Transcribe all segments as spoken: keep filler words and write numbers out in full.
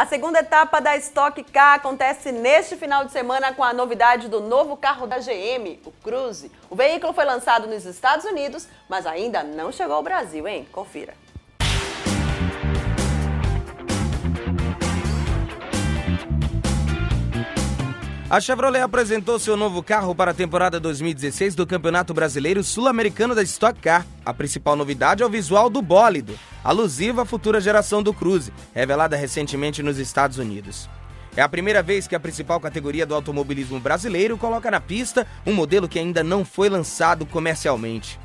A segunda etapa da Stock Car acontece neste final de semana com a novidade do novo carro da G M, o Cruze. O veículo foi lançado nos Estados Unidos, mas ainda não chegou ao Brasil, hein? Confira. A Chevrolet apresentou seu novo carro para a temporada dois mil e dezesseis do Campeonato Brasileiro Sul-Americano da Stock Car. A principal novidade é o visual do bólido, alusiva à futura geração do Cruze, revelada recentemente nos Estados Unidos. É a primeira vez que a principal categoria do automobilismo brasileiro coloca na pista um modelo que ainda não foi lançado comercialmente.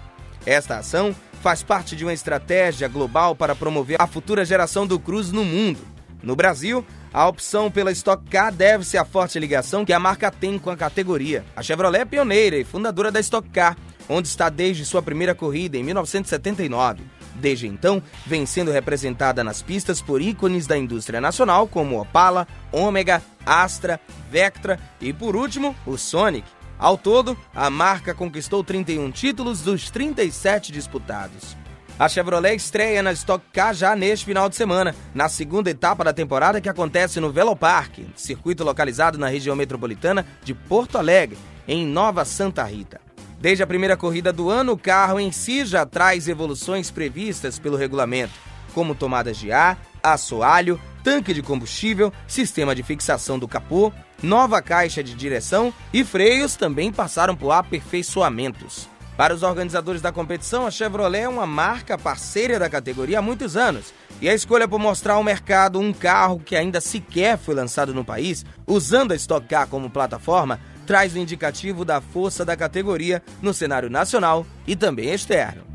Esta ação faz parte de uma estratégia global para promover a futura geração do Cruze no mundo. No Brasil, a opção pela Stock Car deve-se à forte ligação que a marca tem com a categoria. A Chevrolet é pioneira e fundadora da Stock Car, onde está desde sua primeira corrida, em mil novecentos e setenta e nove. Desde então, vem sendo representada nas pistas por ícones da indústria nacional, como Opala, Omega, Astra, Vectra e, por último, o Sonic. Ao todo, a marca conquistou trinta e um títulos dos trinta e sete disputados. A Chevrolet estreia na Stock Car já neste final de semana, na segunda etapa da temporada que acontece no Velopark, circuito localizado na região metropolitana de Porto Alegre, em Nova Santa Rita. Desde a primeira corrida do ano, o carro em si já traz evoluções previstas pelo regulamento, como tomadas de ar, assoalho, tanque de combustível, sistema de fixação do capô, nova caixa de direção e freios também passaram por aperfeiçoamentos. Para os organizadores da competição, a Chevrolet é uma marca parceira da categoria há muitos anos, e a escolha por mostrar ao mercado um carro que ainda sequer foi lançado no país, usando a Stock Car como plataforma, traz o indicativo da força da categoria no cenário nacional e também externo.